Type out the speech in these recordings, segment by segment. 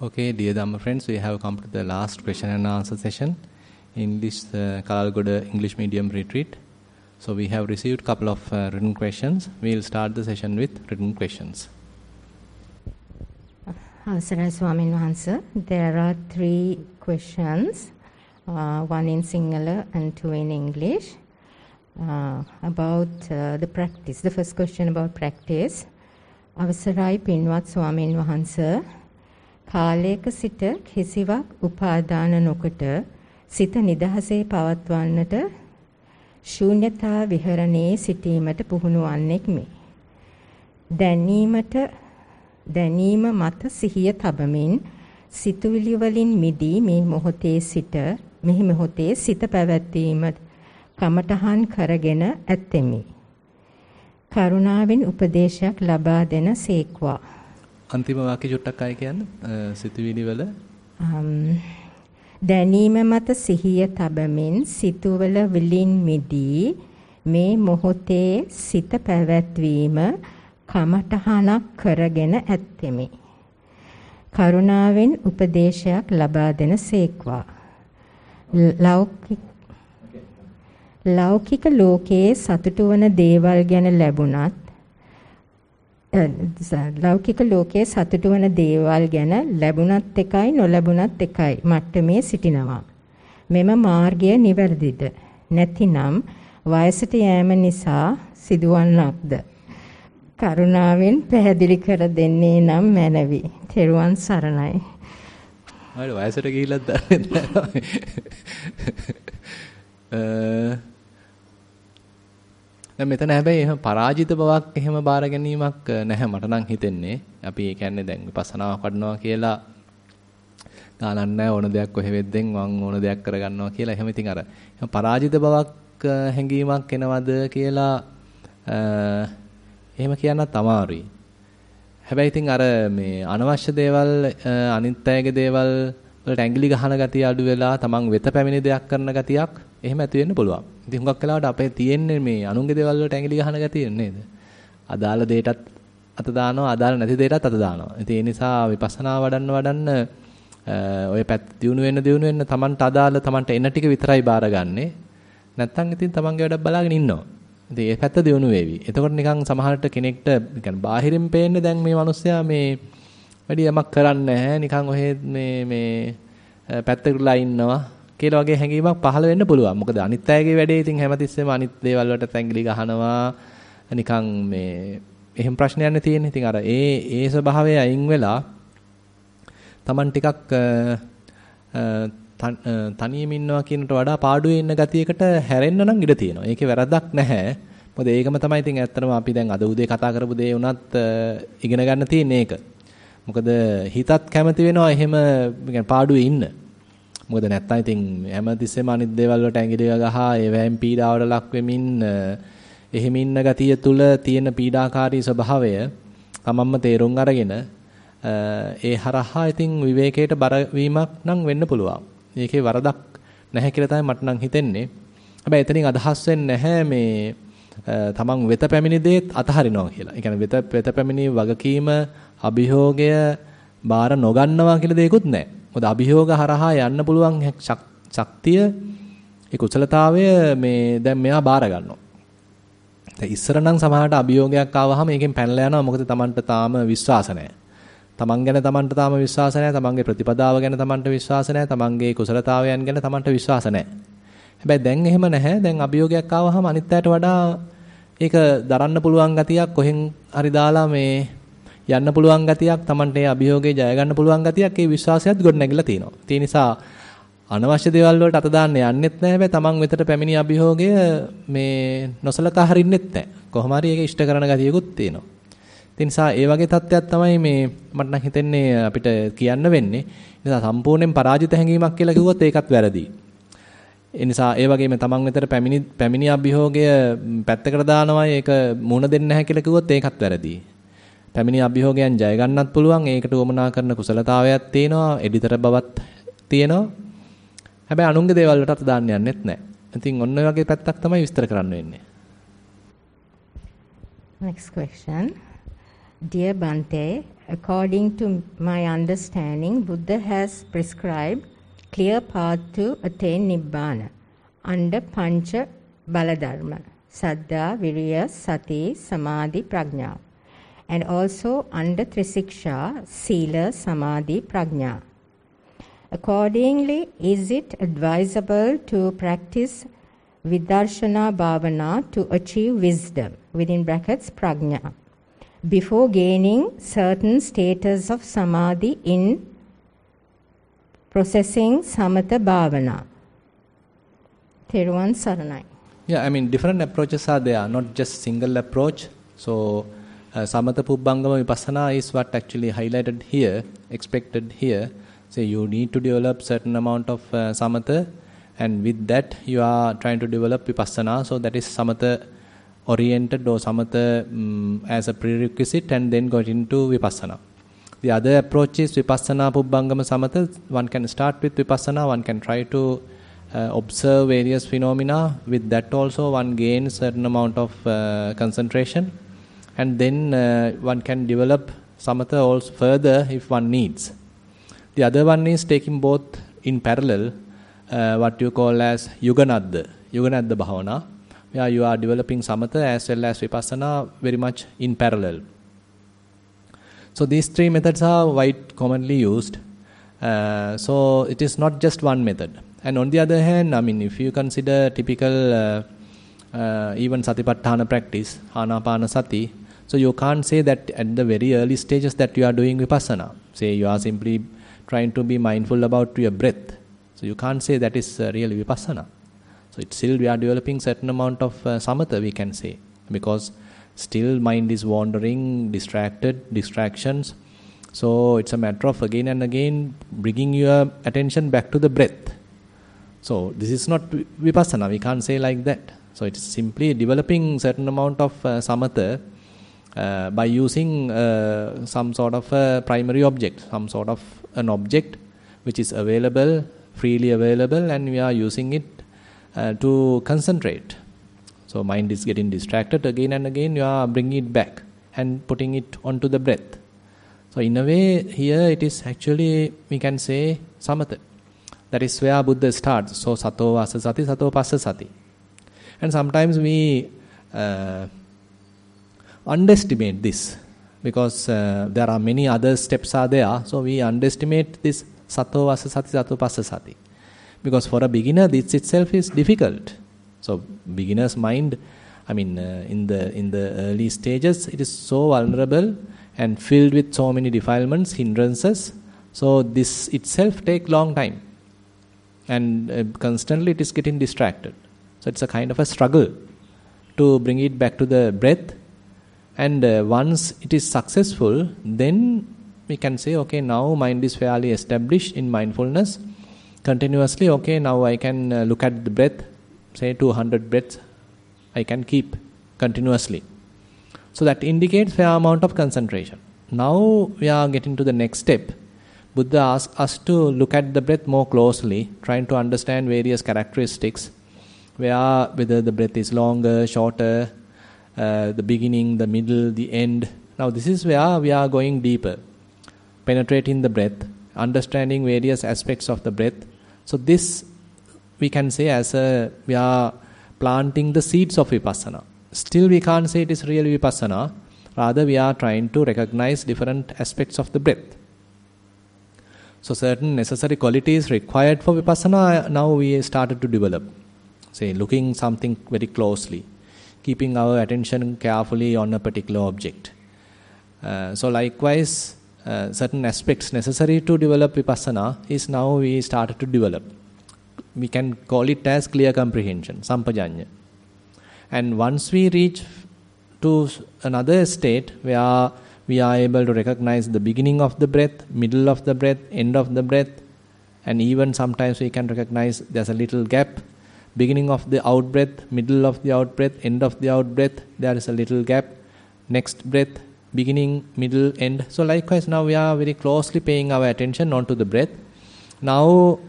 Okay, dear Dhamma friends, we have come to the last question and answer session in this Kalagoda English medium retreat. So we have received a couple of written questions. We will start the session with written questions. Swami Nwansar, there are three questions, one in Sinhala and two in English, about the practice. The first question about practice. Avasarai Pinwat Swami Nwansar, කාලයක සිට කිසිවක් උපාදාන නොකොට සිත නිදහසේ පවත්වන්නට ශූන්‍යතා විහරණේ සිටීමට පුහුණු වන්නෙක් මේ. දැනීම මත සිහිය තබමින් සිතුවිලි වලින් මිදී මේ මොහොතේ සිත පැවැත්වීම කමටහන් කරගෙන ඇතෙමි. කරුණාවෙන් උපදේශයක් ලබා දෙන සේක්වා. අන්තිම වාක්‍ය චුට්ටක් අය කියන්න. සිතුවිලි වල දැනීම මත සිහිය තබමින් සිතුවල විලින් මිදී මේ මොහොතේ සිත පැවැත්වීම කමටහනක් කරගෙන ඇත්තෙමි. කරුණාවෙන් උපදේශයක් ලබා දෙන සේක්වා. ලෞකික ලෝකයේ සතුටු වන දේවල් ගැන ලැබුණත් ලෞකික ලෝකයේ සතුටු වන දේවල් ගැන ලැබුණත් එකයි නොලැබුණත් එකයි මට මේ සිටිනවා. මෙම මාර්ගය නිවැරදිද? නැතිනම් වයසට යෑම නිසා සිදුවන්නක්ද? කරුණාවෙන් පැහැදිලි කර දෙන්නේ නම් මැනවි. තෙරුවන් සරණයි. අර වයසට ගිහිල්ලත් දන්නේ දැන් මෙතන හැබැයි එහෙම පරාජිත බවක් එහෙම බාර ගැනීමක් නැහැ මට නම් හිතෙන්නේ. අපි ඒ කියන්නේ දැන් විපස්සනාවක් වඩනවා කියලා ගානක් නැහැ ඕන දෙයක් කොහෙ වෙද්දෙන් මං ඕන දෙයක් කරගන්නවා කියලා. එහෙම ඉතින් අර පරාජිත බවක් හැඟීමක් එනවද කියලා එහෙම කියන්නත් අමාරුයි. හැබැයි ඉතින් අර මේ අනවශ්‍ය දේවල් අනිත් අයගේ දේවල් වලට ඇඟිලි ගහන ගතිය අඩු වෙලා තමන් වෙත පැමිණි දෙයක් කරන ගතියක් එහෙම ඇති වෙන්න පුළුවන්. ඉතින් හුඟක් වෙලාවට අපේ තියෙන්නේ මේ අනුන්ගේ දේවල් වලට ඇඟිලි ගහන ගතිය නේද? අදාළ දෙයටත් අත දානවා, අදාළ නැති දෙයටත් අත දානවා. ඉතින් ඒ නිසා විපස්සනා වඩන්න ඔය පැත්ත දියුණු වෙන්න තමන්ට අදාළ තමන්ට එන ටික විතරයි බාරගන්නේ. නැත්තම් ඉතින් තමන්ගේ වැඩක් බලාගෙන ඉන්නවා. ඉතින් ඒ පැත්ත දියුණු වෙවි. එතකොට නිකන් සමහරට කෙනෙක්ට නිකන් බාහිරින් පේන්නේ දැන් මේ මිනිස්සයා මේ වැඩි යමක් කරන්නේ නැහැ. නිකන් ඔහෙ මේ පැත්තකටලා ඉන්නවා කියලා වගේ හැඟීමක් පහළ වෙන්න පුළුවන්. මොකද අනිත් අයගේ වැඩේ ඉතින් හැමතිස්සෙම අනිත් දේවල් වලට තැඟිලි ගහනවා. නිකන් මේ එහෙම ප්‍රශ්නයක් නේ තියෙන්නේ. ඉතින් අර ඒ ස්වභාවය අයින් වෙලා Taman ටිකක් තනියම ඉන්නවා කියනට වඩා පාඩුවේ ඉන්න ගතියකට හැරෙන්න නම් ඉඩ තියෙනවා. ඒකේ වැරද්දක් නැහැ. මොකද ඒකම තමයි ඉතින් ඇත්තටම අපි දැන් අද උදේ කතා කරපු දේ උනත් ඉගෙන ගන්න තියෙන්නේ ඒක. මොකද හිතත් කැමති වෙනවා එහෙම يعني පාඩුවේ ඉන්න. මොකද නැත්තම් ඉතින් හැමතිස්සෙම අනිත් දේවල් වලට ඇඟිලි ගහා ඒවැයින් පීඩාවට ලක් වෙමින් එහෙම ඉන්න ගතිය තුල තියෙන පීඩාකාරී ස්වභාවය තමන්ම තේරුම් අරගෙන ඒ හරහා ඉතින් විවේකයට බර වීමක් නම් වෙන්න පුළුවන්. ඒකේ වරදක් නැහැ කියලා තමයි මට නම් හිතෙන්නේ. හැබැයි එතනින් අදහස් වෙන්නේ නැහැ මේ තමන් වෙත පැමිණි දේත් අතහරිනවා කියලා. ඒ කියන්නේ වෙත පැමිණි වගකීම අභියෝගය බාර නොගන්නවා කියලා දෙයක්වත් නැහැ. මොකද අභියෝග හරහා යන්න පුළුවන් ශක්තිය ඒ කුසලතාවය මේ දැන් මෙයා බාර ගන්නවා. දැන් ඉස්සර නම් සමහරට අභියෝගයක් ආවහම ඒකෙන් පැනලා යනවා. මොකද Tamanට තාම විශ්වාස නැහැ. Taman ගැන Tamanට තාම විශ්වාස නැහැ. Tamanගේ ප්‍රතිපදාව ගැන Tamanට විශ්වාස නැහැ. Tamanගේ කුසලතාවයන් ගැන Tamanට විශ්වාස නැහැ. හැබැයි දැන් එහෙම නැහැ. දැන් අභියෝගයක් ආවහම අනිත් අයට වඩා ඒක දරන්න පුළුවන් ගතියක් කොහෙන් හරි දාලා මේ යන්න පුළුවන් ගතියක් Tamante ඒ අභියෝගේ ජය ගන්න පුළුවන් ගතියක් ඒ විශ්වාසයත් ගොඩ නැගිලා තියෙනවා. ඒ නිසා අනවශ්‍ය දේවල් වලට අත දාන්න යන්නෙත් නැහැ. හැබැයි Taman වෙතට පැමිණි අභියෝගය මේ නොසලකා හරින්නෙත් නැහැ. කොහොම හරි ඒක ඉෂ්ට කරන ගතියකුත් තියෙනවා. ඒ නිසා ඒ වගේ තත්ත්වයක් තමයි මේ මට නම් හිතෙන්නේ අපිට කියන්න වෙන්නේ. ඒ නිසා සම්පූර්ණයෙන් පරාජිත හැඟීමක් කියලා කිව්වොත් ඒකත් වැරදි. ඒ නිසා ඒ වගේම Taman වෙතට පැමිණි අභියෝගය පැත්තකට දානවා ඒක මුණ දෙන්නේ නැහැ කියලා කිව්වොත් ඒකත් වැරදි. පැමිණි අභියෝගයන් ජය ගන්නත් පුළුවන්. ඒකට උවමනා කරන කුසලතාවයක් තියෙනවා. එඩිතර බවක් තියෙනවා. හැබැයි අනුන්ගේ දේවල් වලට අත දාන්න යන්නෙත් නැහැ. ඉතින් ඔන්න ඔය වගේ පැත්තක් තමයි විස්තර කරන්න වෙන්නේ. Next question. Dear Bhante, According to my understanding, Buddha has prescribed clear path to attain Nibbana under Pancha Baladharma, Saddha, Virya, Sati, Samadhi, Prajna, and also under Trisiksha, Sila, Samadhi, Prajna. Accordingly, is it advisable to practice Vidarshana Bhavana to achieve wisdom, within brackets, Prajna, before gaining certain status of Samadhi in processing Samatha Bhavana? Theruvan Saranai. Yeah, I mean, different approaches are there, not just single approach. So, Samatha Pubbangama Vipassana is what actually highlighted here, expected here. So, you need to develop certain amount of Samatha, and with that, you are trying to develop Vipassana. So, that is Samatha oriented or Samatha as a prerequisite, and then go into Vipassana. The other approach is Vipassana Pubbangama Samatha. One can start with Vipassana, one can try to observe various phenomena. With that also one gains certain amount of concentration, and then one can develop Samatha also further if one needs. The other one is taking both in parallel, what you call as Yuganadda Bhavana, where you are developing Samatha as well as Vipassana very much in parallel. So these three methods are quite commonly used. So it is not just one method. And on the other hand, I mean, if you consider typical even Satipatthana practice, Anapana Sati, so you can't say that at the very early stages that you are doing Vipassana. Say you are simply trying to be mindful about your breath. So you can't say that is really Vipassana. So it's still we are developing certain amount of Samatha, we can say, because still mind is wandering, distracted, distractions. So it's a matter of again and again bringing your attention back to the breath. So this is not Vipassana, we can't say like that. So it's simply developing certain amount of Samatha by using some sort of a primary object, some sort of an object which is available, freely available, and we are using it to concentrate. So mind is getting distracted again and again, you are bringing it back and putting it onto the breath. So in a way, here it is actually, we can say, Samatha. That is where Buddha starts. So Sato Vasa Sati, Sato Passa Sati. And sometimes we underestimate this, because there are many other steps are there. So we underestimate this Sato Vasa Sati, Sato Passa Sati. Because for a beginner, this itself is difficult. So beginner's mind, I mean, in the early stages, it is so vulnerable and filled with so many defilements, hindrances. So this itself takes long time, and constantly it is getting distracted. So it's a kind of a struggle to bring it back to the breath. And once it is successful, then we can say, okay, now mind is fairly established in mindfulness. Continuously, okay, now I can look at the breath. Say 200 breaths I can keep continuously. So that indicates fair amount of concentration. Now we are getting to the next step. Buddha asks us to look at the breath more closely, trying to understand various characteristics, where whether the breath is longer, shorter, the beginning, the middle, the end. Now this is where we are going deeper, penetrating the breath, understanding various aspects of the breath. So this we can say as we are planting the seeds of Vipassana. Still we can't say it is real Vipassana, rather we are trying to recognize different aspects of the breath. So certain necessary qualities required for Vipassana, now we started to develop. Say looking something very closely, keeping our attention carefully on a particular object. So likewise, certain aspects necessary to develop Vipassana is now we started to develop. We can call it as clear comprehension, sampajanya. And once we reach to another state where we are able to recognize the beginning of the breath, middle of the breath, end of the breath, and even sometimes we can recognize there's a little gap. Beginning of the out breath, middle of the out breath, end of the out breath, there is a little gap. Next breath, beginning, middle, end. So likewise, now we are very closely paying our attention onto the breath. Now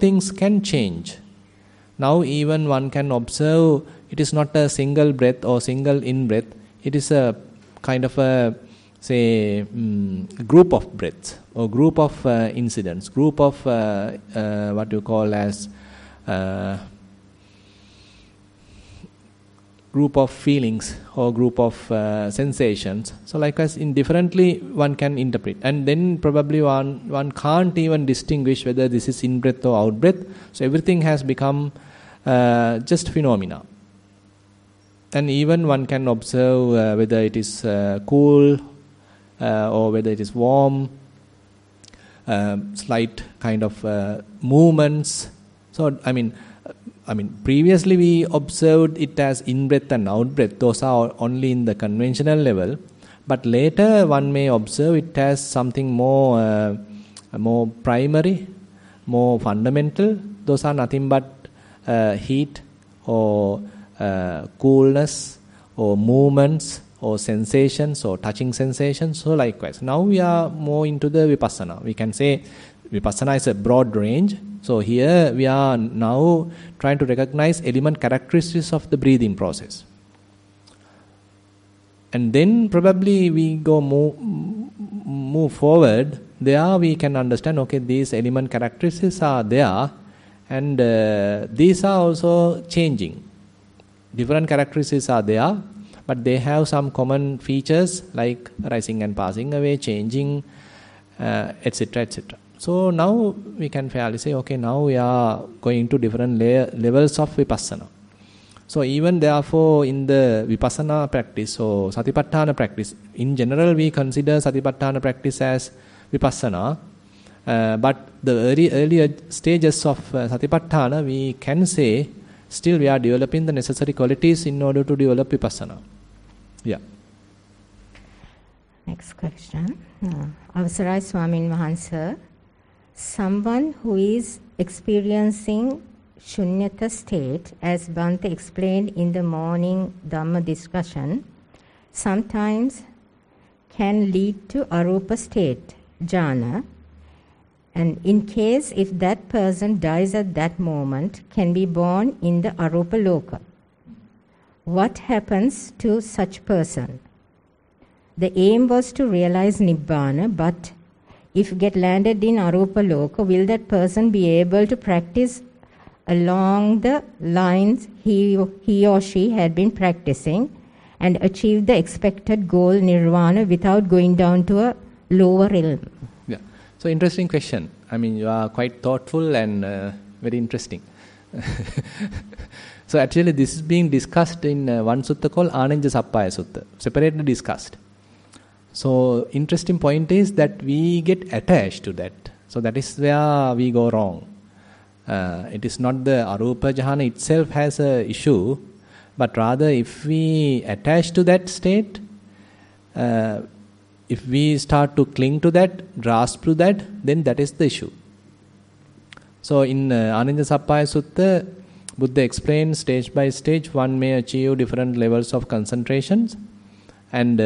things can change. Now even one can observe it is not a single breath or single in breath. It is a kind of a say, group of breaths or group of incidents, group of what you call as group of feelings or group of sensations. So like as indifferently one can interpret, and then probably one can't even distinguish whether this is in-breath or out-breath. So everything has become just phenomena. And even one can observe whether it is cool or whether it is warm, slight kind of movements. So I mean, previously we observed it as in-breath and out-breath. Those are only in the conventional level. But later one may observe it as something more, more primary, more fundamental. Those are nothing but heat or coolness or movements or sensations or touching sensations. So likewise, now we are more into the vipassana. We can say vipassana is a broad range. So here we are now trying to recognize element characteristics of the breathing process. And then probably we go move forward. There we can understand, okay, these element characteristics are there, and these are also changing. Different characteristics are there, but they have some common features like rising and passing away, changing, etc., etc. So now we can fairly say, okay, now we are going to different levels of vipassana. So even therefore in the vipassana practice or satipattana practice, in general we consider satipattana practice as vipassana. But the earlier stages of satipattana, we can say still we are developing the necessary qualities in order to develop vipassana. Yeah. Next question. Avasarai Swamin Nwansar. Someone who is experiencing shunyata state, as Bhante explained in the morning Dhamma discussion, sometimes can lead to arupa state, jhana, and in case if that person dies at that moment, can be born in the arupa loka. What happens to such person? The aim was to realize nibbana, but if you get landed in arupa loka, will that person be able to practice along the lines he or she had been practicing and achieve the expected goal, nirvana, without going down to a lower realm? Yeah. So interesting question. I mean, you are quite thoughtful and very interesting. So actually this is being discussed in one sutta called Ananjasappaya Sutta, separately discussed. So interesting point is that we get attached to that. So that is where we go wrong. It is not the arupa jhana itself has an issue, but rather if we attach to that state, if we start to cling to that, grasp to that, then that is the issue. So in Ananjasappaya Sutta, Buddha explains stage by stage one may achieve different levels of concentrations, and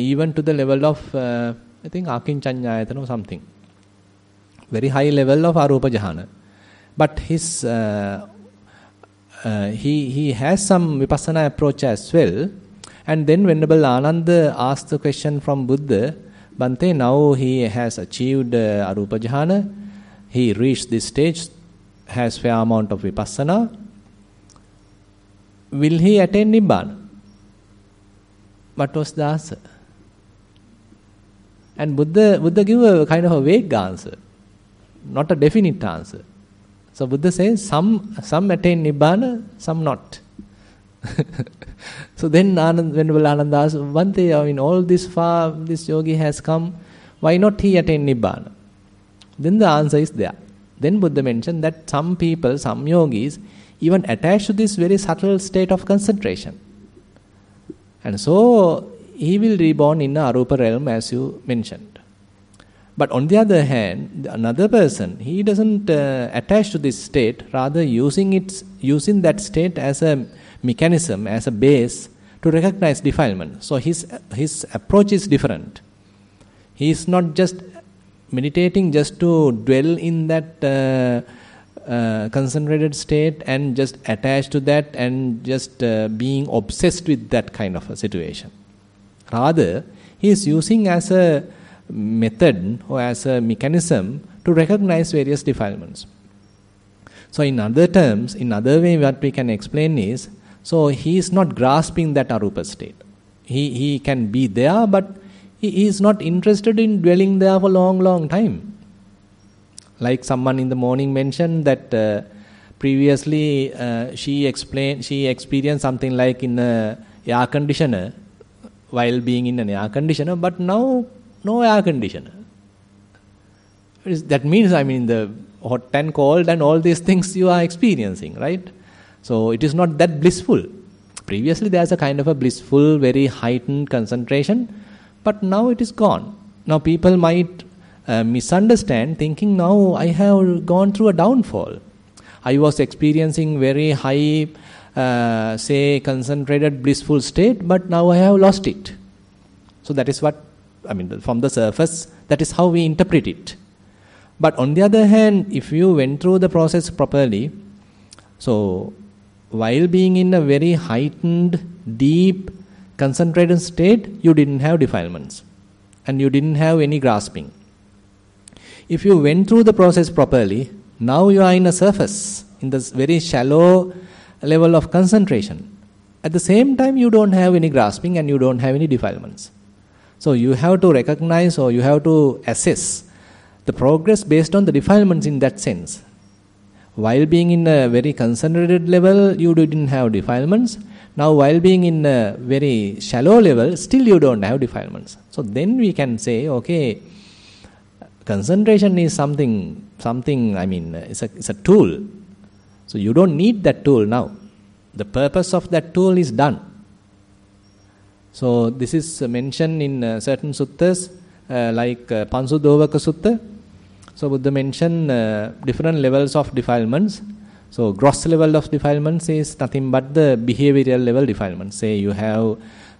even to the level of, I think, Akinchanyayatana or something. Very high level of arupa jhana. But his he has some vipassana approach as well. And then Venerable Ananda asked the question from Buddha, Bhante, now he has achieved arupa jhana. He reached this stage, has fair amount of vipassana. Will he attain nibbana? What was the answer? And Buddha gave a kind of a vague answer, not a definite answer. So Buddha says some attain nibbana, some not. So then Venerable Ananda asks, Bhante, I mean, all this far, this yogi has come, why not he attain nibbana? Then the answer is there. Then Buddha mentioned that some people, some yogis, even attached to this very subtle state of concentration. And so he will reborn in the arupa realm as you mentioned. But on the other hand, another person, he doesn't attach to this state, rather using that state as a mechanism, as a base to recognize defilement. So his approach is different. He is not just meditating just to dwell in that concentrated state and just attached to that and just being obsessed with that kind of a situation. Rather, he is using as a method or as a mechanism to recognize various defilements. So in other terms, in other way what we can explain is, so he is not grasping that arupa state. He can be there, but he is not interested in dwelling there for a long time. Like someone in the morning mentioned that previously she experienced something like in an air conditioner, while being in an air conditioner, but now no air conditioner. That means, I mean, the hot and cold and all these things you are experiencing, right? So it is not that blissful. Previously there's a kind of a blissful, very heightened concentration, but now it is gone. Now people might misunderstand, thinking now I have gone through a downfall. I was experiencing very high, say, concentrated blissful state, but now I have lost it. So that is what, I mean, from the surface, that is how we interpret it. But on the other hand, if you went through the process properly, so while being in a very heightened, deep, concentrated state, you didn't have defilements and you didn't have any grasping. If you went through the process properly, now you are in a surface, in this very shallow level of concentration. At the same time, you don't have any grasping and you don't have any defilements. So you have to recognize or you have to assess the progress based on the defilements in that sense. While being in a very concentrated level, you didn't have defilements. Now while being in a very shallow level, still you don't have defilements. So then we can say, okay, concentration is something. I mean, it's a tool. So you don't need that tool now. The purpose of that tool is done. So this is mentioned in certain suttas, like Pansudovaka Sutta. So Buddha mentioned different levels of defilements. So gross level of defilements is nothing but the behavioral level defilements. Say you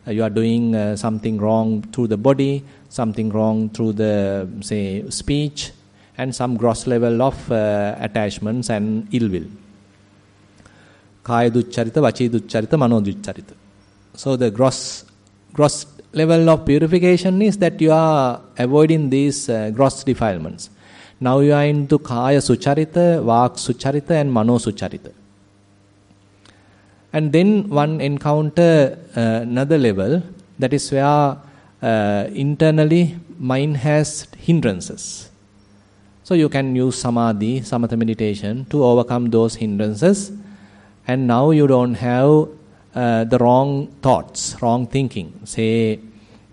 are doing something wrong through the body, something wrong through the, say, speech, and some gross level of attachments and ill will. Kaya ducharita, vachi ducharita, mano ducharita. So the gross level of purification is that you are avoiding these gross defilements. Now you are into kaya sucharita, vak sucharita, and mano sucharita. And then one encounter another level, that is where internally mind has hindrances. So you can use samadhi, samatha meditation, to overcome those hindrances, and now you don't have the wrong thoughts, wrong thinking. Say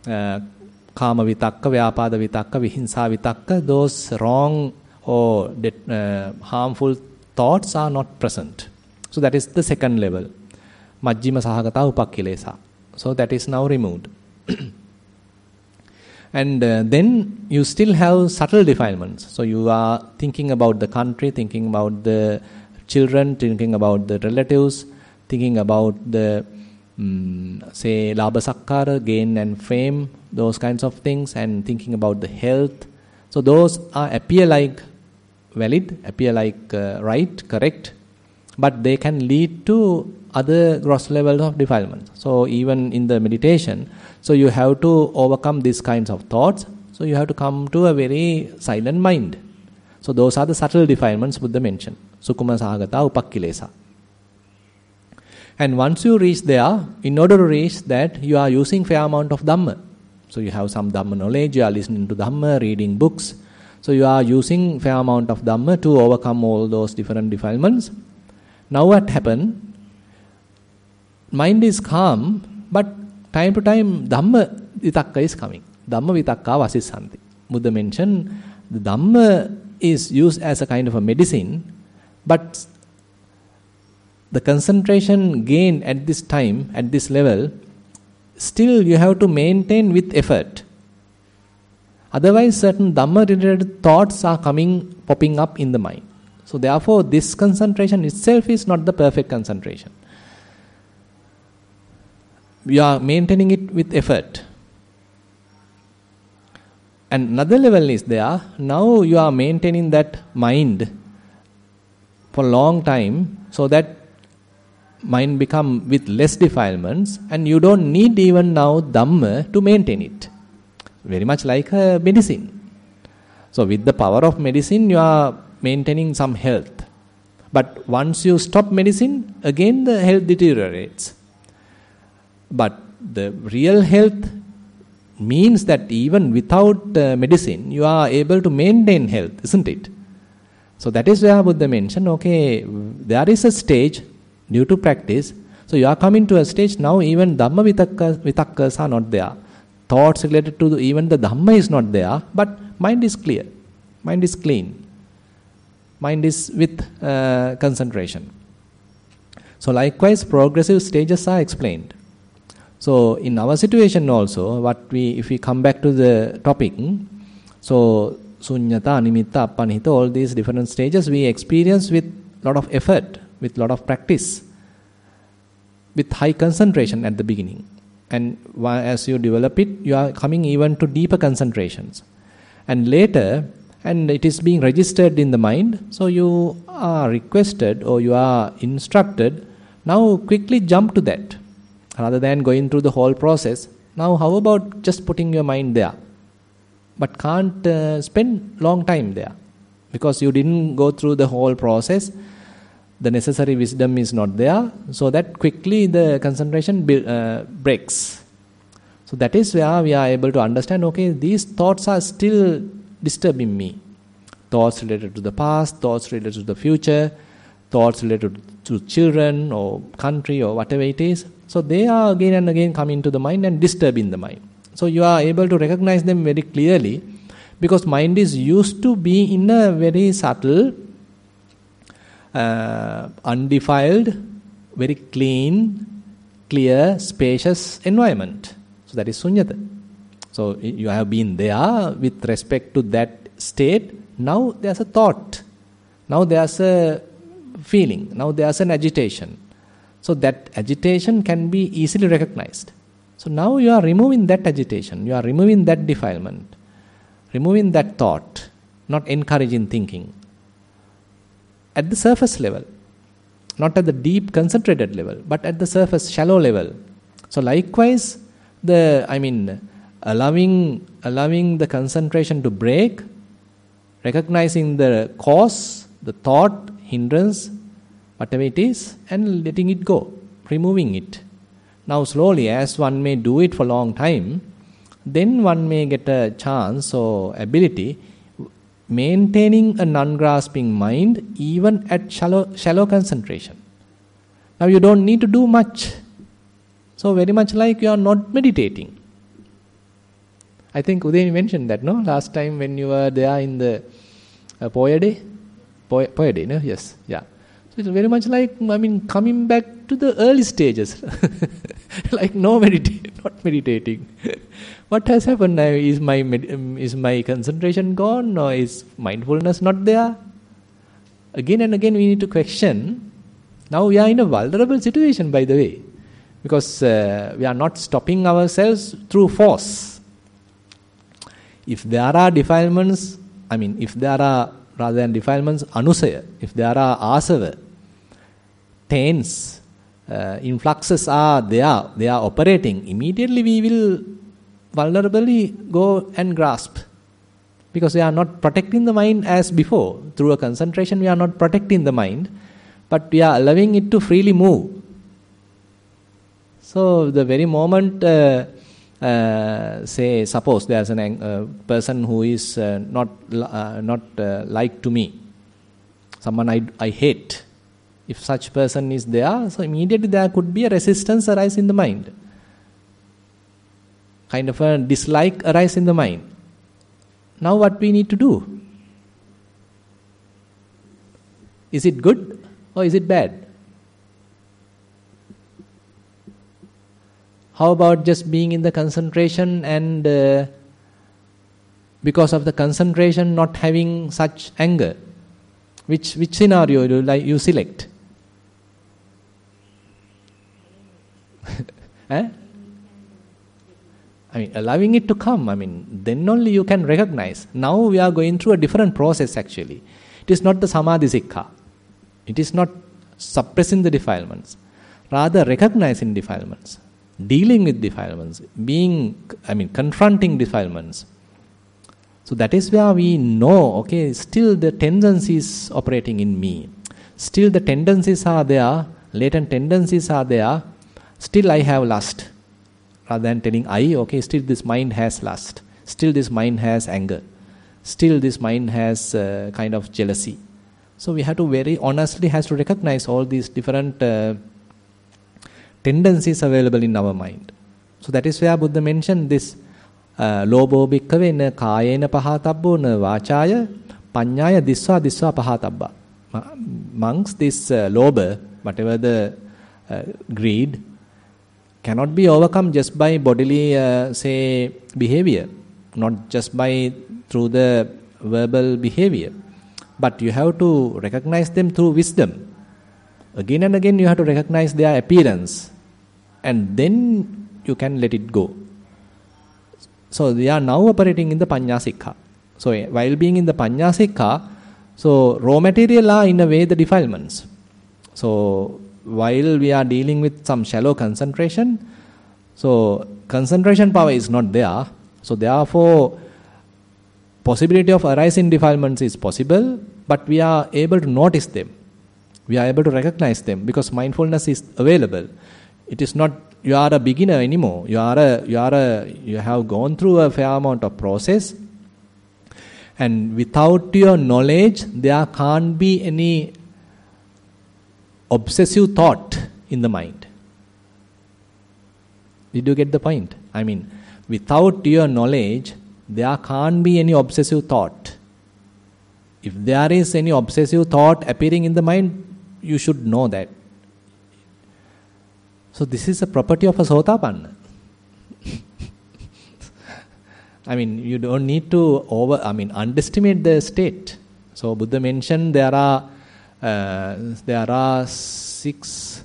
kama vitakka, vyapada vitakka, vihinsa vitakka, those wrong or harmful thoughts are not present. So that is the second level. Majjhima sahagata upakkilesa. So that is now removed. And then you still have subtle defilements. So you are thinking about the country, thinking about the children, thinking about the relatives, thinking about the, say, labha sakkara, gain and fame, those kinds of things, and thinking about the health. So those appear like valid, appear like right, correct, but they can lead to other gross levels of defilement. So even in the meditation, so you have to overcome these kinds of thoughts. So you have to come to a very silent mind. So those are the subtle defilements Buddha mentioned. Sukuma sahagata upakkilesa. And once you reach there, in order to reach that, you are using fair amount of Dhamma. So you have some Dhamma knowledge, you are listening to Dhamma, reading books. So you are using fair amount of Dhamma to overcome all those different defilements. Now what happened? Mind is calm, but time to time Dhamma vitakka is coming. Dhamma vitakka vasissanti. Buddha mentioned the Dhamma is used as a kind of a medicine, but the concentration gained at this time, at this level, still you have to maintain with effort. Otherwise, certain Dhamma-related thoughts are coming, popping up in the mind. So therefore, this concentration itself is not the perfect concentration. You are maintaining it with effort. And another level is there. Now you are maintaining that mind for a long time, so that mind become with less defilements, and you don't need even now Dhamma to maintain it. very much like a medicine. So with the power of medicine, you are maintaining some health. But once you stop medicine, again the health deteriorates. But the real health means that even without medicine, you are able to maintain health, isn't it? So that is where Buddha mentioned, okay, there is a stage due to practice. So you are coming to a stage now, even Dhamma vitakkas are not there. Thoughts related to even the Dhamma is not there, but mind is clear, mind is clean, mind is with concentration. So likewise, progressive stages are explained. So in our situation also, if we come back to the topic, so sunyata, nimitta, appanhita, all these different stages we experience with lot of effort, with lot of practice, with high concentration at the beginning. And as you develop it, you are coming even to deeper concentrations. And later, and it is being registered in the mind, so you are requested or you are instructed, now quickly jump to that. Rather than going through the whole process, now how about just putting your mind there? But can't spend long time there, because you didn't go through the whole process. The necessary wisdom is not there, so that quickly the concentration breaks. So that is where we are able to understand, okay, these thoughts are still disturbing me. Thoughts related to the past, thoughts related to the future, thoughts related to children or country or whatever it is. So they are again and again coming to the mind and disturbing the mind. So you are able to recognize them very clearly, because mind is used to be in a very subtle, undefiled, very clean, clear, spacious environment. So that is sunyata. So you have been there with respect to that state. Now there's a thought. Now there's a feeling. Now there's an agitation. So that agitation can be easily recognized. So now you are removing that agitation. You are removing that defilement. Removing that thought. Not encouraging thinking. At the surface level, not at the deep concentrated level, but at the surface, shallow level. So likewise, allowing the concentration to break, recognizing the cause, the thought, hindrance, whatever it is, and letting it go, removing it. Now slowly, as one may do it for a long time, then one may get a chance or ability maintaining a non-grasping mind even at shallow concentration. Now you don't need to do much. So very much like you are not meditating. I think Uday mentioned that, no? Last time when you were there in the Poya Day, no? Yes, yeah. So it's very much like, coming back to the early stages. Like not meditating. What has happened now? Is my concentration gone, or is mindfulness not there? Again and again we need to question. Now we are in a vulnerable situation, by the way, because we are not stopping ourselves through force. If there are defilements, anusaya, if there are asava, taints, influxes are there, they are operating, immediately we will vulnerably go and grasp, because we are not protecting the mind as before. Through a concentration we are not protecting the mind, but we are allowing it to freely move. So the very moment, suppose there is a person who is not like to me, someone I hate. If such person is there, so immediately there could be a resistance arise in the mind. Kind of a dislike arise in the mind. Now what we need to do? Is it good or is it bad? How about just being in the concentration and because of the concentration not having such anger? Which scenario you select? Eh? Allowing it to come, then only you can recognize. Now we are going through a different process actually. It is not the samadhi sikha. It is not suppressing the defilements. Rather recognizing defilements. dealing with defilements, confronting defilements. So that is where we know, okay, still the tendencies operating in me. Still the tendencies are there, latent tendencies are there. Still I have lust. Rather than telling still this mind has lust. Still this mind has anger. Still this mind has kind of jealousy. So we have to very honestly has to recognize all these different tendencies available in our mind. So that is where Buddha mentioned this lobo bhikkave na kayena pahatabbo na vachaya panyaya diswa pahatabba. Amongst this loba, whatever the greed, cannot be overcome just by bodily behavior, not just by through the verbal behavior. But you have to recognize them through wisdom. Again and again you have to recognize their appearance, and then you can let it go. So they are now operating in the Panyāsikha. So while being in the Panyāsikha, so raw material are in a way the defilements. So while we are dealing with some shallow concentration, so concentration power is not there. So therefore possibility of arising defilements is possible, but we are able to notice them. We are able to recognize them because mindfulness is available. It is not you are a beginner anymore. You have gone through a fair amount of process, and without your knowledge, there can't be any obsessive thought in the mind. Did you get the point? Without your knowledge, there can't be any obsessive thought. If there is any obsessive thought appearing in the mind, you should know that. So this is a property of a sotapanna. You don't need to underestimate the state. So Buddha mentioned there are six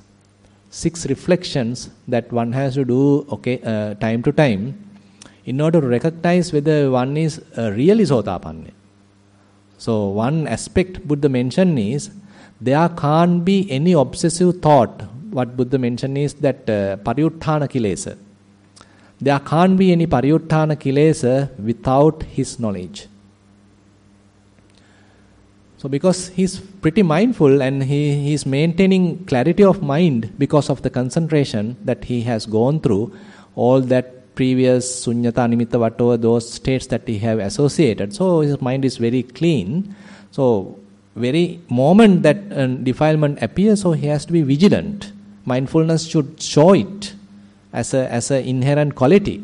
reflections that one has to do time to time, in order to recognize whether one is really sotapanna. So one aspect Buddha mentioned is there can't be any obsessive thought. What Buddha mentioned is that pariyuttana kilesa. There can't be any pariyuttana kilesa without his knowledge. So because he's pretty mindful and he's maintaining clarity of mind because of the concentration that he has gone through, all that previous sunyata nimitta vatova, those states that he have associated. So his mind is very clean. So very moment that defilement appears, so he has to be vigilant. Mindfulness should show it as a inherent quality.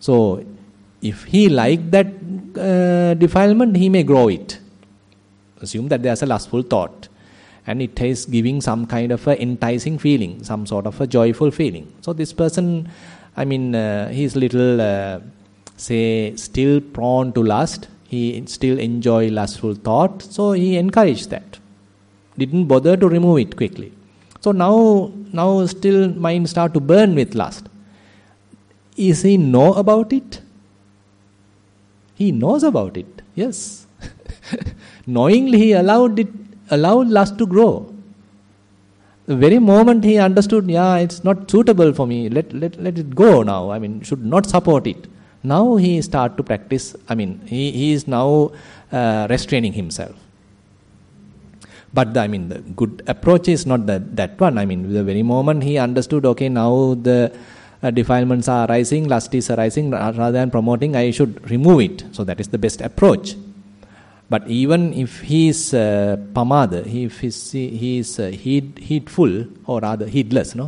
So if he like that defilement, he may grow it. Assume that there's a lustful thought, and it is giving some kind of a enticing feeling, some sort of a joyful feeling. So this person, he is little, still prone to lust. He still enjoy lustful thought. So he encouraged that. Didn't bother to remove it quickly. So now still mind start to burn with lust. Is he know about it? He knows about it, yes. Knowingly he allowed lust to grow. The very moment he understood, it's not suitable for me, let it go now, should not support it. Now he start to practice, he is now restraining himself. But the good approach is not that one. The very moment he understood, now the defilements are arising, lust is arising, rather than promoting, I should remove it. So that is the best approach. But even if he is pamada,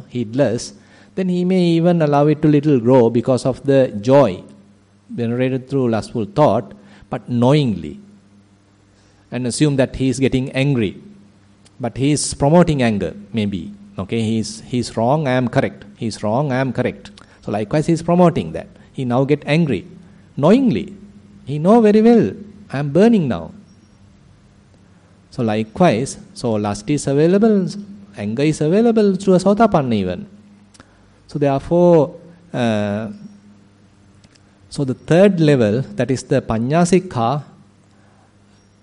heedless, then he may even allow it to little grow because of the joy generated through lustful thought, but knowingly, and assume that he is getting angry, but he is promoting anger, maybe. Okay, he is wrong, I am correct. He is wrong, I am correct. So likewise, he is promoting that. He now get angry, knowingly. He know very well. I am burning now. So likewise, lust is available, anger is available through a sotapanna even. So therefore, the third level, that is the Panyāsikha,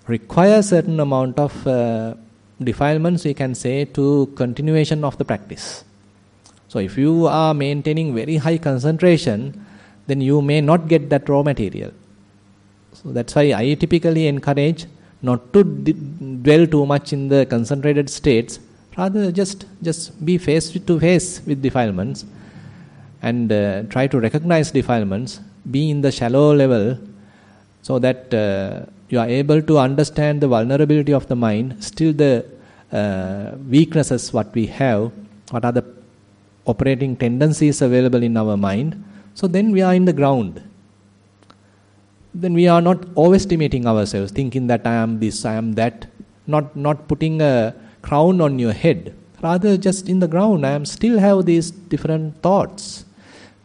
requires certain amount of defilements, we can say, to continuation of the practice. So if you are maintaining very high concentration, then you may not get that raw material. So that's why I typically encourage not to dwell too much in the concentrated states, rather just be face to face with defilements and try to recognize defilements, be in the shallow level, so that you are able to understand the vulnerability of the mind, still the weaknesses what we have, what are the operating tendencies available in our mind. So then we are in the ground. Then we are not overestimating ourselves, thinking that I am this, I am that, not putting a crown on your head, rather just in the ground. I am still have these different thoughts,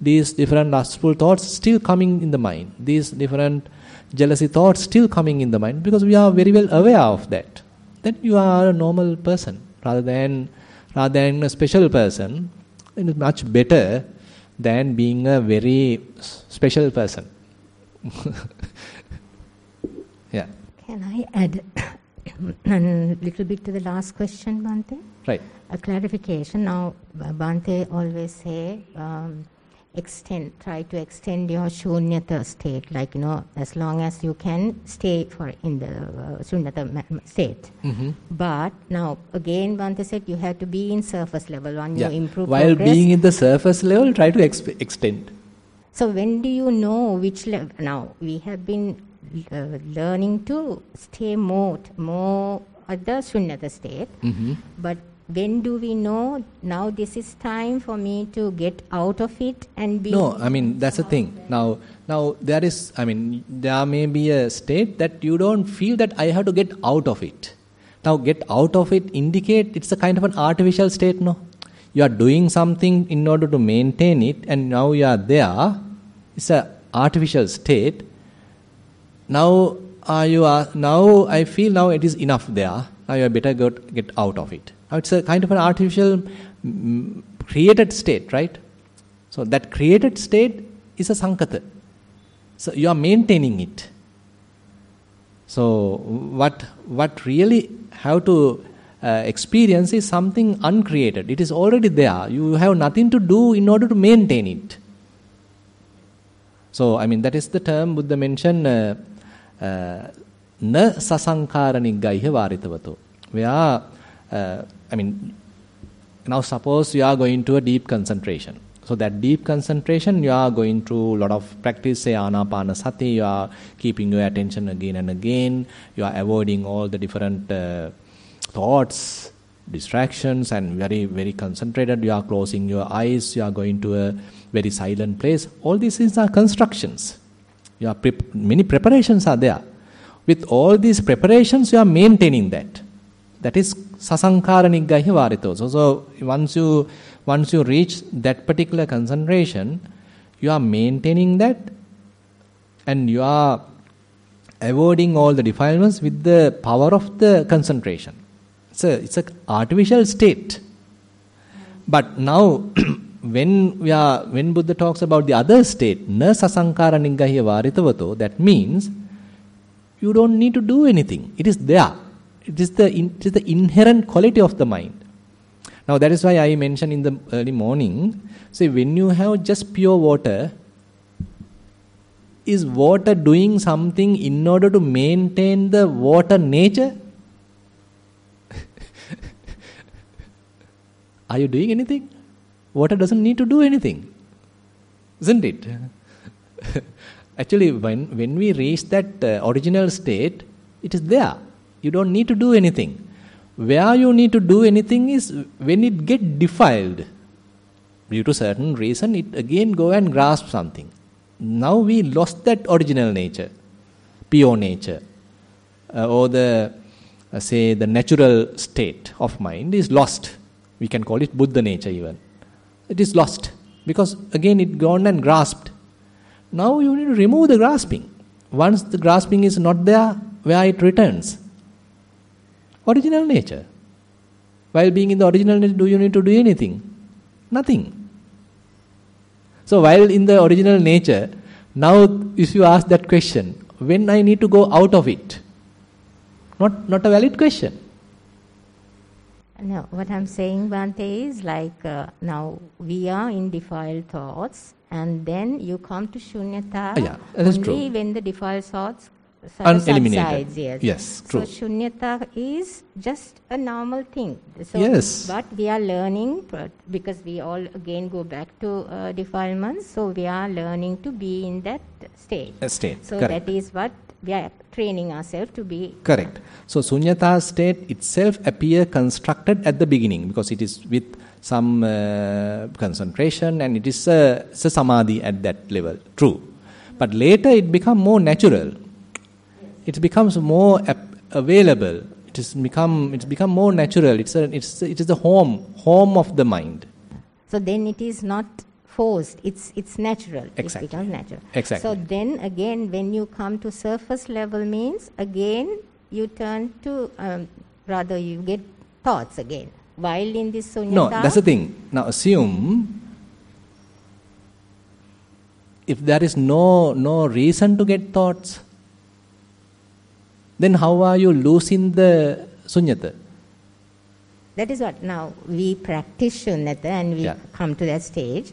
these different lustful thoughts still coming in the mind, these different jealousy thoughts still coming in the mind, because we are very well aware of that. That you are a normal person, rather than a special person. It is much better than being a very special person. Yeah. Can I add a little bit to the last question, Bhante? Right. A clarification. Now, Bhante always say, try to extend your shunyata state, like, you know, as long as you can stay in the shunyata state. Mm-hmm. But now again, Bhante said you have to be in surface level when you improve while progress. Being in the surface level, try to extend. So when do you know which level? Now we have been learning to stay more at the shunyata state, mm-hmm. but when do we know, now this is time for me to get out of it and be... No, I mean, that's the thing. Now there is, I mean, there may be a state that you don't feel that I have to get out of it. Now, get out of it indicate it's a kind of an artificial state, no? You are doing something in order to maintain it, and now you are there. It's an artificial state. Now I feel now it is enough there. Now you better get out of it. Now it's a kind of an artificial created state, right? So that created state is a sankata. So you are maintaining it. So what really have to experience is something uncreated. It is already there. You have nothing to do in order to maintain it. So I mean, that is the term Buddha mentioned. Na sasankaraniggaihe varitavato. We are, I mean, now suppose you are going to a deep concentration. So that deep concentration, you are going through a lot of practice, say Anapana Sati, you are keeping your attention again and again, you are avoiding all the different thoughts, distractions, and very, very concentrated, you are closing your eyes, you are going to a very silent place. All these things are constructions. Your many preparations are there. With all these preparations, you are maintaining that. That is sasankara niggaihi varito. So once you reach that particular concentration, you are maintaining that, and you are avoiding all the defilements with the power of the concentration. So it's an artificial state. But now, when Buddha talks about the other state, na sasankara niggaihi varitavato, that means you don't need to do anything. It is there. It is the inherent quality of the mind. Now that is why I mentioned in the early morning, say when you have just pure water, is water doing something in order to maintain the water nature? Are you doing anything? Water doesn't need to do anything, isn't it? Actually, when we reach that original state, it is there. You don't need to do anything. Where you need to do anything is when it gets defiled. Due to certain reason, it again go and grasp something. Now we lost that original nature, pure nature. Or the, say, the natural state of mind is lost. We can call it Buddha nature even. It is lost because again it gone and grasped. Now you need to remove the grasping. Once the grasping is not there, where it returns? Original nature. While being in the original nature, do you need to do anything? Nothing. So while in the original nature, now if you ask that question, when I need to go out of it? Not a valid question. No, what I'm saying, Bhante, is like now we are in defiled thoughts, and then you come to shunyata only when the defiled thoughts subsides. Yes, true. So shunyata is just a normal thing. So, yes. But we are learning, because we all again go back to defilements, so we are learning to be in that state. So correct. That is what we are training ourselves to be. Correct. So sunyata state itself appear constructed at the beginning, because it is with some concentration, and it is a samadhi at that level. True. But later it becomes more natural. It becomes more available. It is become more natural. It is the home of the mind. So then it is not forced, it's natural. Exactly. It becomes natural. Exactly. So then again, when you come to surface level means, again you turn to, rather you get thoughts again. While in this sunyata... No, that's the thing. Now assume, if there is no reason to get thoughts, then how are you losing the sunyata? That is what now we practice shunyata, and we come to that stage.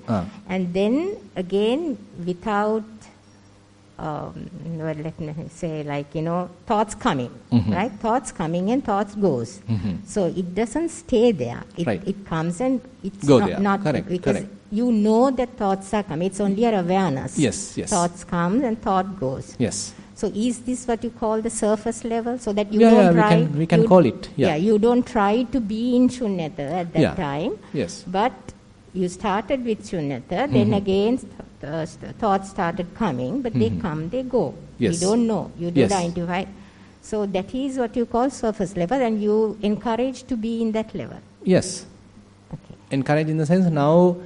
And then again, without, let me say, like, thoughts coming, right? Thoughts coming and thoughts goes. So it doesn't stay there. It comes and it's not correct. Because you know that thoughts are coming. It's only your awareness. Yes. Thoughts come and thought goes. Yes. So is this what you call the surface level, so that you don't try? We can call it. You don't try to be in shunyata at that time. Yes. But you started with shunyata, then again thoughts started coming, but they come, they go. Yes. You don't know. You don't identify. So that is what you call surface level, and you encourage to be in that level. Yes. Okay. Encourage in the sense now,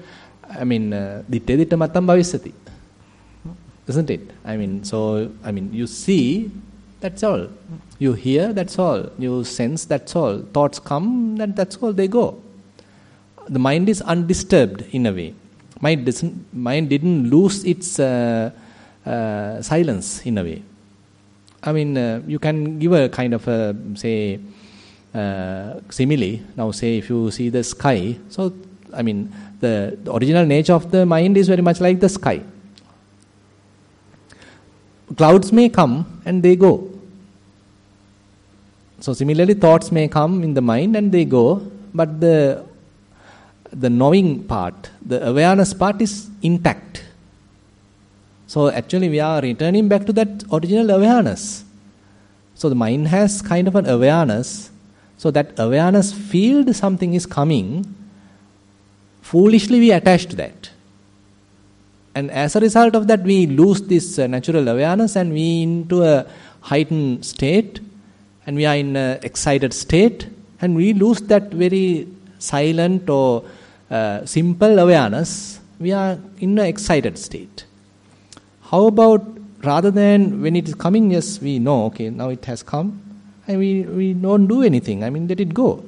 I mean, ditte ditta mattam bhavisati. Isn't it? I mean, you see, that's all. You hear, that's all. You sense, that's all. Thoughts come, that's all. They go. The mind is undisturbed in a way. Mind didn't lose its silence in a way. I mean, you can give a kind of a, say, simile. Now, say, if you see the sky. So, I mean, the original nature of the mind is very much like the sky. Clouds may come and they go. So similarly, thoughts may come in the mind and they go, but the knowing part, the awareness part is intact. So actually we are returning back to that original awareness. So the mind has kind of an awareness. So that awareness field, something is coming. Foolishly we attach to that. And as a result of that, we lose this natural awareness, and we into a heightened state, and we are in an excited state, and we lose that very silent or simple awareness. We are in an excited state. How about rather than when it is coming, yes, we know, okay, now it has come, and we don't do anything. I mean, let it go.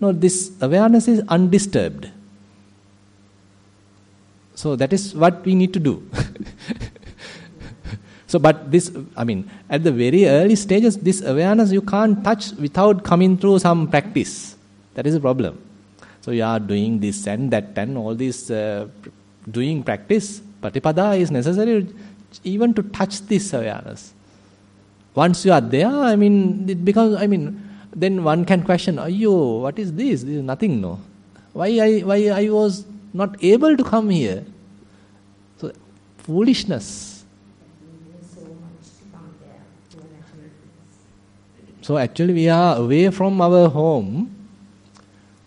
No, this awareness is undisturbed. So that is what we need to do. So, but this, I mean, at the very early stages, this awareness you can't touch without coming through some practice. That is a problem. So you are doing this and that and all this doing practice. Patipada is necessary even to touch this awareness. Once you are there, I mean, it becomes, I mean, then one can question, ayyo, what is this? This is nothing, no. Why I was not able to come here. So, foolishness. So, actually we are away from our home.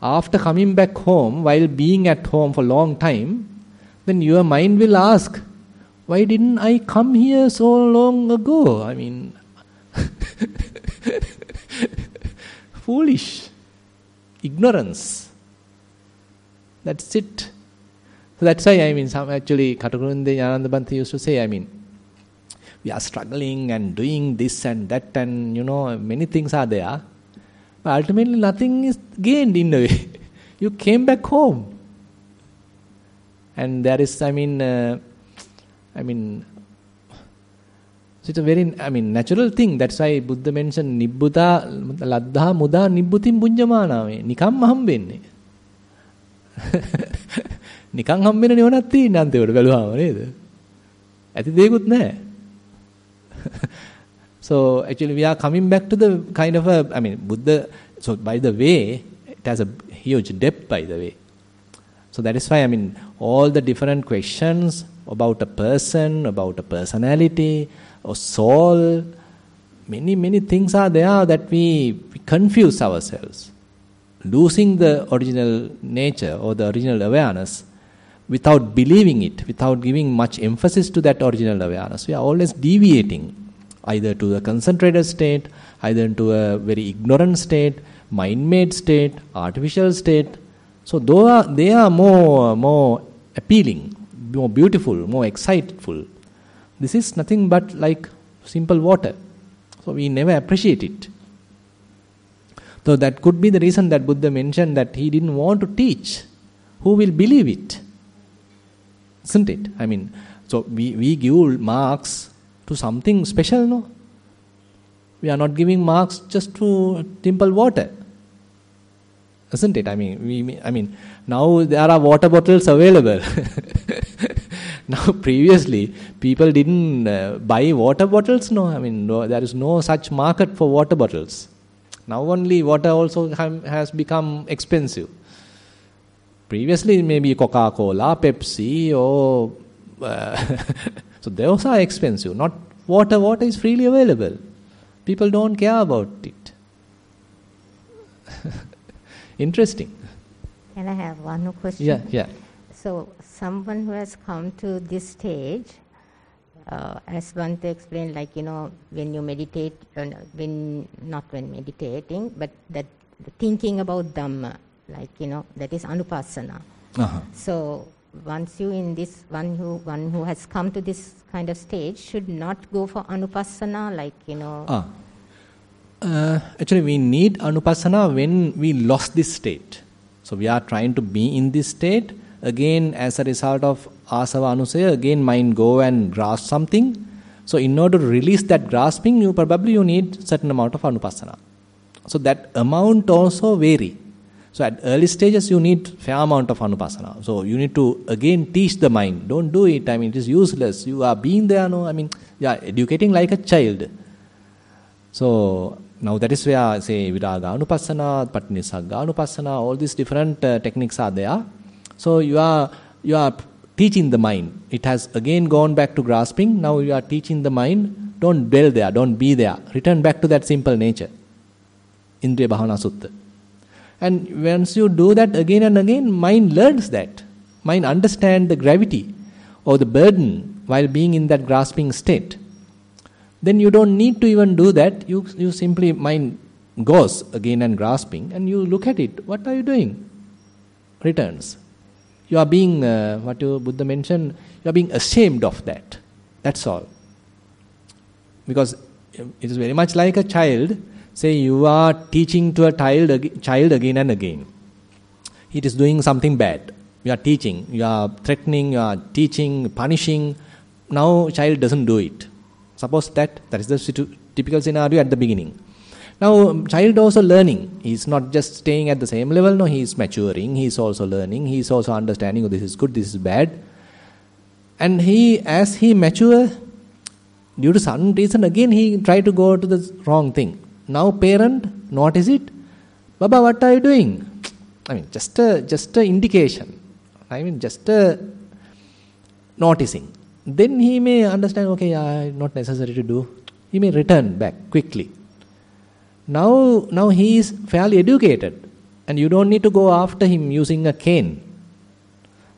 After coming back home, while being at home for a long time, then your mind will ask, why didn't I come here so long ago? I mean, foolish. Ignorance. That's it. So that's why, I mean, some actually Katakurunde Ñāṇananda Bhante used to say, I mean, we are struggling and doing this and that, and many things are there, but ultimately nothing is gained in a way. You came back home, and there is, I mean, So it's a very, natural thing. That's why Buddha mentioned Nibbuta Laddha Muda Nibbutim Punjamana. Nikam hambenne. Nikam hambenne nivana thiyena ante wada baluwama neda. Athi deyekuth naha. So actually we are coming back to the kind of a, Buddha, so by the way, it has a huge depth by the way. So that is why, all the different questions about a person, about a personality, or soul, many things are there that we confuse ourselves. Losing the original nature or the original awareness without believing it, without giving much emphasis to that original awareness. We are always deviating either to a concentrated state, either into a very ignorant state, mind-made state, artificial state. So they are more appealing, more beautiful, more exciteful. This is nothing but like simple water. So we never appreciate it. So that could be the reason that Buddha mentioned that he didn't want to teach. Who will believe it? Isn't it? So we give marks to something special, no? We are not giving marks just to simple water. Isn't it? Now there are water bottles available. Now, previously, people didn't buy water bottles, no? There is no such market for water bottles. Now only water also has become expensive. Previously, maybe Coca-Cola, Pepsi, or... so those are expensive, not water. Water is freely available. People don't care about it. Interesting. Can I have one more question? Yeah. So someone who has come to this stage, as Bhante explained, when you meditate, but thinking about Dhamma, that is Anupassana. Uh-huh. So once you in this, one who has come to this kind of stage should not go for Anupassana, actually, we need Anupassana when we lost this state. So we are trying to be in this state. Again, as a result of Asava Anusaya, again mind go and grasp something. So in order to release that grasping, you probably need certain amount of Anupassana. So that amount also vary. So at early stages, you need fair amount of Anupassana. So you need to again teach the mind. Don't do it. It is useless. You are being there. No, educating like a child. So now that is where, say, Viraga Anupassana, Patnisagga Anupassana, all these different techniques are there. So you are teaching the mind. It has again gone back to grasping. Now you are teaching the mind. Don't dwell there. Don't be there. Return back to that simple nature. Indriya Bahuna Sutta. And once you do that again and again, mind learns that. Mind understands the gravity or the burden while being in that grasping state. Then you don't need to even do that. You simply, mind goes again and grasping, and you look at it. What are you doing? Returns. You are being, Buddha mentioned, you are being ashamed of that. That's all. Because it is very much like a child. Say you are teaching to a child again and again. It is doing something bad. You are teaching. You are threatening. You are teaching, punishing. Now child doesn't do it. Suppose that is the typical scenario at the beginning. Now, child also learning. He is not just staying at the same level. No, he is maturing. He is also learning. He is also understanding, this is good, this is bad. And as he matures, due to some reason, again, he tries to go to the wrong thing. Now, parent notice it. Baba, what are you doing? Just a indication. Just a noticing. Then he may understand, not necessary to do. He may return back quickly. Now he is fairly educated, and you don't need to go after him using a cane.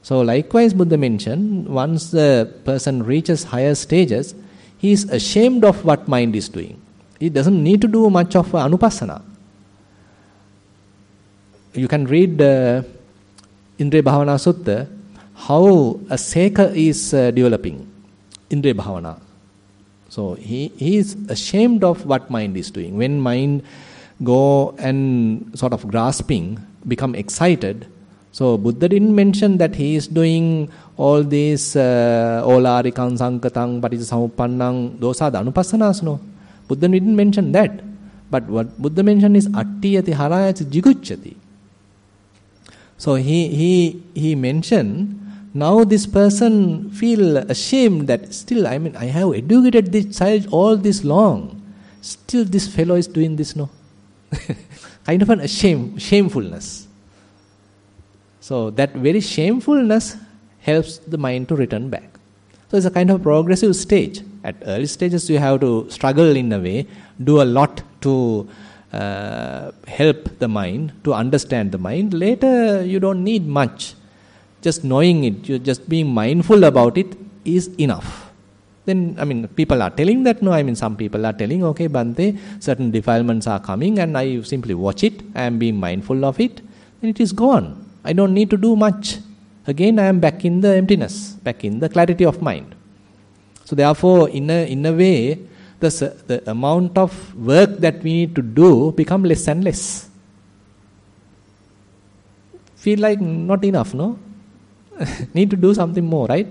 So likewise, Buddha mentioned, once the person reaches higher stages, he is ashamed of what mind is doing. He doesn't need to do much of Anupassana. You can read Indriya Bhavana Sutta, how a Seka is developing Indriya Bhavana. So he is ashamed of what mind is doing. When mind go and sort of grasping, become excited. So Buddha didn't mention that he is doing all these olarikan, sankatan, patisamuppannang, those are the anupassanas, no? Buddha didn't mention that. But what Buddha mentioned is attiyati harayati jigucchati. So he mentioned, now this person feel ashamed that still, I mean, I have educated this child all this long. Still this fellow is doing this, no? Kind of a shamefulness. So that very shamefulness helps the mind to return back. So it's a kind of progressive stage. At early stages you have to struggle in a way, do a lot to help the mind, to understand the mind. Later you don't need much. Just knowing it, you're just being mindful about it is enough. Then, I mean, people are telling that, no, I mean, some people are telling, okay, Bhante, certain defilements are coming and I simply watch it, I am being mindful of it, then it is gone. I don't need to do much. Again, I am back in the emptiness, back in the clarity of mind. So therefore, in a way, the amount of work that we need to do become less and less. Feel like not enough, no? Need to do something more, right?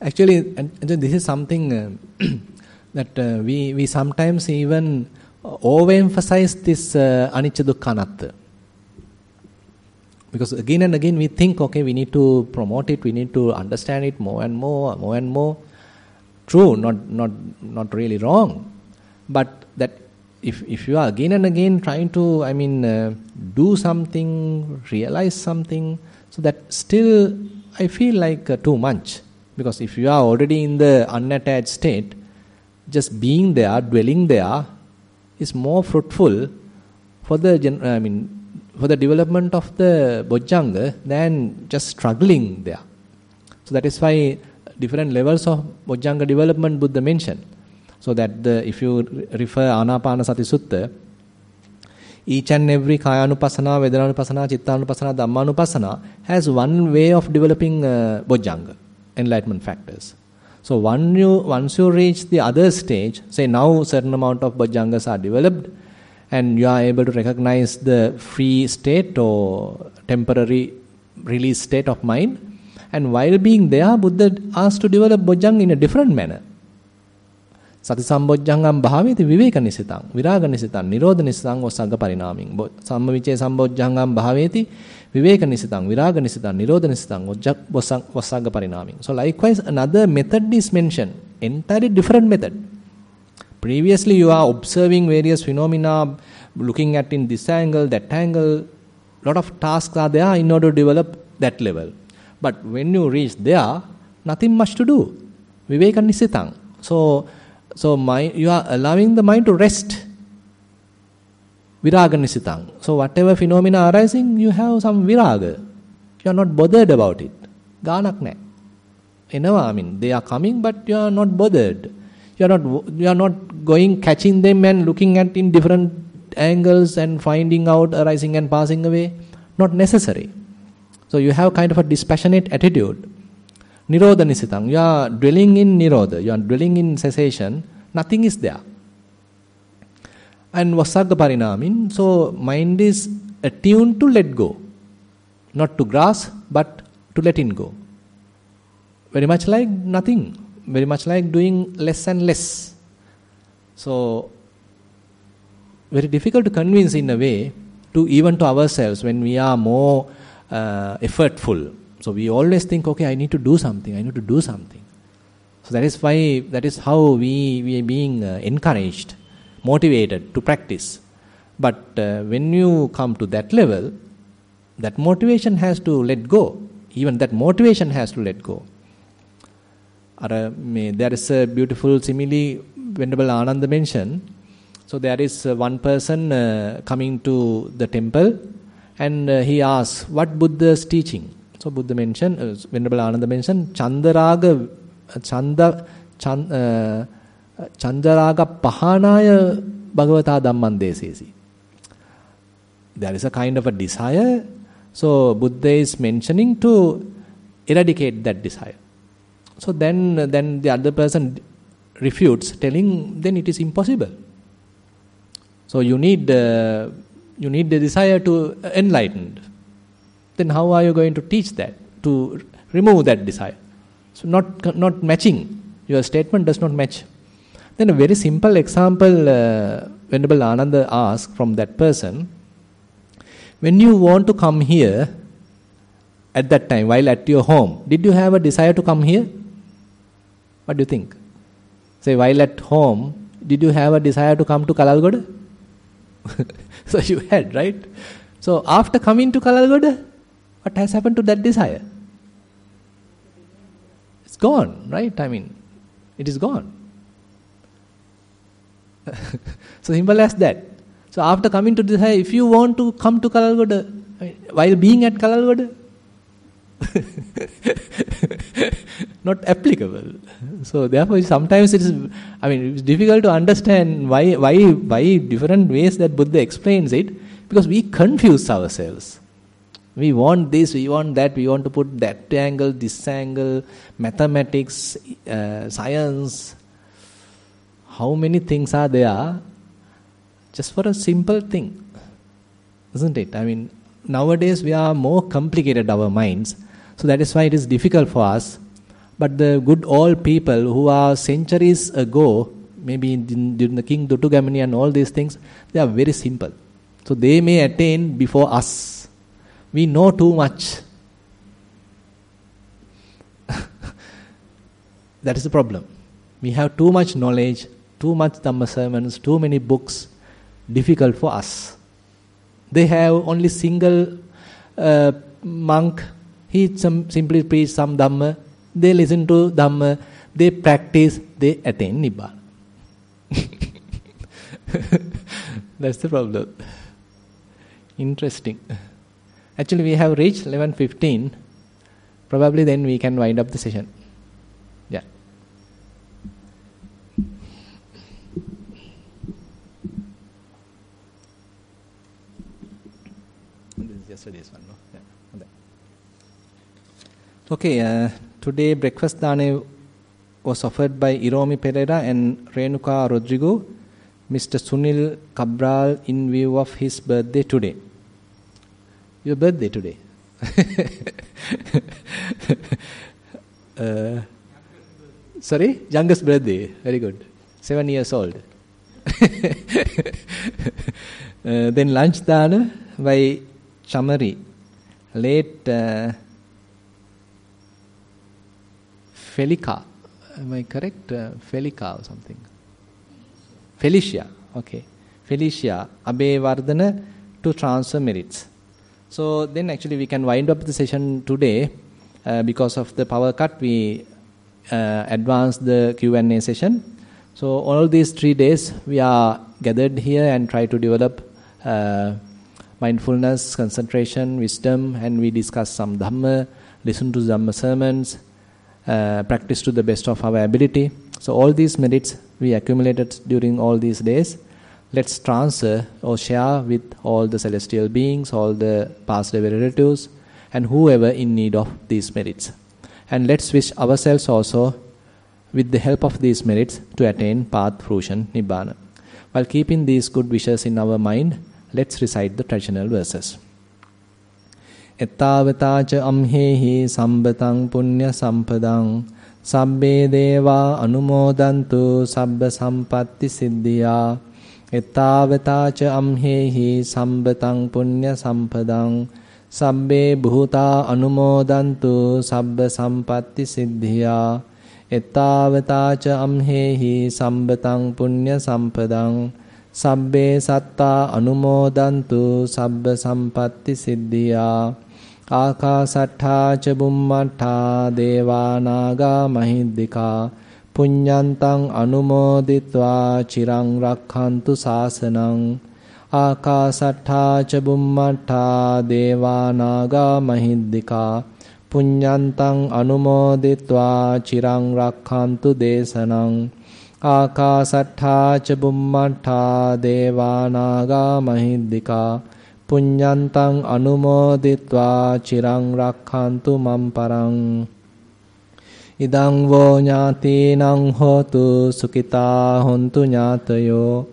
Actually, and this is something that we sometimes even overemphasize this anicca dukkha anatta. Because again and again we think, okay, we need to promote it, we need to understand it more and more, more and more. True, not really wrong. But that if you are again and again trying to, I mean, do something, realize something, so that still I feel like too much. Because if you are already in the unattached state, just being there, dwelling there, is more fruitful for the development of the Bojjanga than just struggling there. So that is why different levels of Bojjanga development Buddha mentioned. So that if you refer Anapana Sati Sutta, each and every Kayanupassana, Vedananupassana, Chittanupassana, Dhammanupassana has one way of developing Bojjanga, enlightenment factors. So once you reach the other stage, say now certain amount of Bojjangas are developed and you are able to recognize the free state or temporary release state of mind, and while being there, Buddha asked to develop Bojjanga in a different manner. Sati sambojjangam bhaveti viveka nisitang, viraga nisitang, nirodha nisitang, osagga parinaming. Sammaviche sambojjangam bhaveti viveka nisitang, viraga nisitang, nirodha nisitang, osagga parinaming. So likewise, another method is mentioned, entirely different method. Previously you are observing various phenomena, looking at in this angle, that angle, lot of tasks are there in order to develop that level. But when you reach there, nothing much to do. Viveka nisitang. So you are allowing the mind to rest. Viraga nisitang. So whatever phenomena arising, you have some viraga. You are not bothered about it. Ganak na. You know, I mean, they are coming, but you are not bothered. You are not going catching them and looking at in different angles and finding out arising and passing away. Not necessary. So you have kind of a dispassionate attitude. Nirodha nisitang. You are dwelling in nirodha. You are dwelling in cessation. Nothing is there. And vasagga parinamin. So mind is attuned to let go. Not to grasp, but to letting go. Very much like nothing. Very much like doing less and less. So very difficult to convince in a way, to even to ourselves when we are more effortful. So we always think, okay, I need to do something. So that is how we are being encouraged, motivated to practice. But when you come to that level, that motivation has to let go. Even that motivation has to let go. There is a beautiful simile Venerable Ananda mentioned. So there is one person coming to the temple and he asks, what Buddha's teaching? So Buddha mentioned, Venerable Ananda mentioned, Chandaraga pahanaya bhagavata dhamman desesi. There is a kind of a desire. So Buddha is mentioning to eradicate that desire. So then the other person refutes, telling, then it is impossible. So you need the desire to enlightened. Then how are you going to teach that, to remove that desire? So not matching. Your statement does not match. Then a very simple example Venerable Ananda asked from that person, when you want to come here at that time, while at your home, did you have a desire to come here? What do you think? Say, while at home, did you have a desire to come to Kalagoda? So you had, right? So after coming to Kalagoda, what has happened to that desire? It's gone, right? I mean, it is gone. So simple as that. So after coming to desire, if you want to come to Kalagoda, while being at Kalagoda, not applicable. So therefore sometimes it is, I mean, it's difficult to understand why different ways that Buddha explains it, because we confuse ourselves. We want this, we want that, we want to put that angle, this angle, mathematics, science. How many things are there just for a simple thing, isn't it? I mean, nowadays we are more complicated our minds, so that is why it is difficult for us. But the good old people who are centuries ago, maybe during the King Dutugamunu and all these things, they are very simple. So they may attain before us. We know too much. That is the problem. We have too much knowledge, too much Dhamma sermons, too many books, difficult for us. They have only single monk, he simply preached some Dhamma, they listen to Dhamma, they practice, they attain Nibbana. That's the problem. Interesting. Actually, we have reached 11:15. Probably then we can wind up the session. Yeah. This is yesterday's one, no? Yeah. Okay, today breakfast dana was offered by Iromi Pereira and Renuka Rodrigo, Mr. Sunil Cabral, in view of his birthday today. Your birthday today? Sorry? Youngest birthday. Very good. 7 years old. Then lunch dana by Chamari, late Felicia, am I correct? Felicia or something. Felicia, okay. Felicia, Abhay Vardhana to transfer merits. So then actually we can wind up the session today. Because of the power cut, we advance the Q&A session. So all these 3 days we are gathered here and try to develop mindfulness, concentration, wisdom, and we discuss some Dhamma, listen to Dhamma sermons, practice to the best of our ability. So all these merits we accumulated during all these days, let's transfer or share with all the celestial beings, all the past relatives, and whoever in need of these merits. And let's wish ourselves also, with the help of these merits, to attain path, fruition, Nibbana. While keeping these good wishes in our mind, let's recite the traditional verses. Ettavata ca amhehi sambatang punya sampadang sabbe deva anumodantu sabba sampatti siddhiya. Ettavata ca amhehi sambatang punya sampadang sabbe bhuta anumodantu sabba sampatti siddhiya. Ettavata ca amhehi sambatang punya sampadang sabbe satta anumodantu sabba sampatti siddhiya. Akasattha ca bummattha devanaga mahiddika punyantang anumoditva chirang rakkhantu sasanang. Akasattha ca bummattha devanaga mahiddika punyantang anumoditva chirang rakkhantu desanang. Akasattha ca bummattha devanaga mahiddika punyantang anumoditva chirang rakkhantu mamparang. Idang vo ñāti naṁ hotu sukitā hontu ñātayo.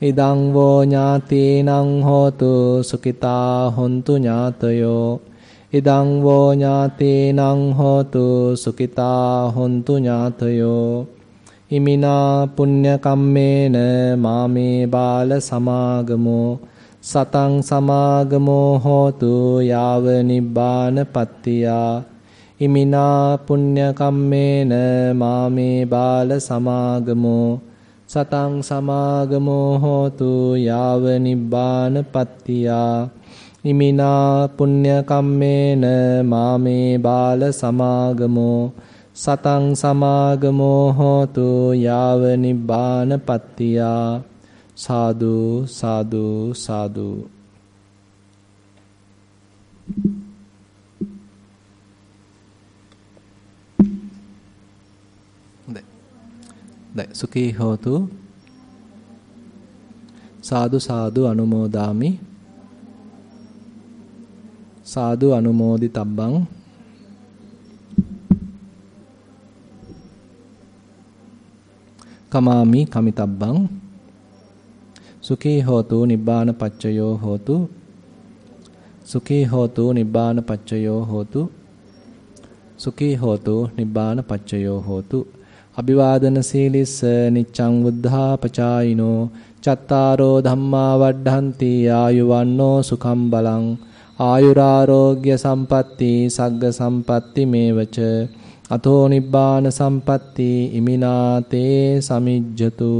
Idang vo ñāti naṁ hotu sukitā hontu ñātayo. Idang vo ñāti naṁ hotu sukitā hontu ñātayo. Imina punya kammena māme bāla samāgamo. Satang samāgamo hotu yāva nibbāna pattiyā. Imina punya kammena māme bāla samāgamo satang samāgamo hotu yāva nibbāna pattiyā. Imina punya kammena māme bāla samāgamo satang samāgamo hotu yāva nibbāna pattiyā. Sadhu, sadhu, sadhu. Sukhi hotu. Sadhu sadhu anumodami. Sadhu anumoditabbang. Kamami kamitabbang. Sukhi hotu nibbana paccayo hotu. Sukhi hotu nibbana paccayo hotu. Sukhi hotu nibbana paccayo hotu. Abhivādana sīlissa niccāṁ buddhā pacāyino cattāro dhammā vaddhanti āyuvanno sukham balaṁ āyurārogya sampatti sagga sampatti mevaca ato nibbāna sampatti imināte samijjatu.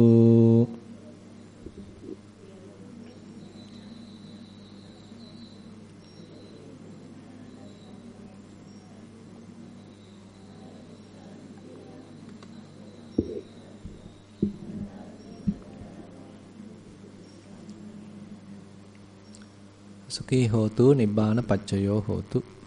Sukhi hotu nibbana paccayo hotu.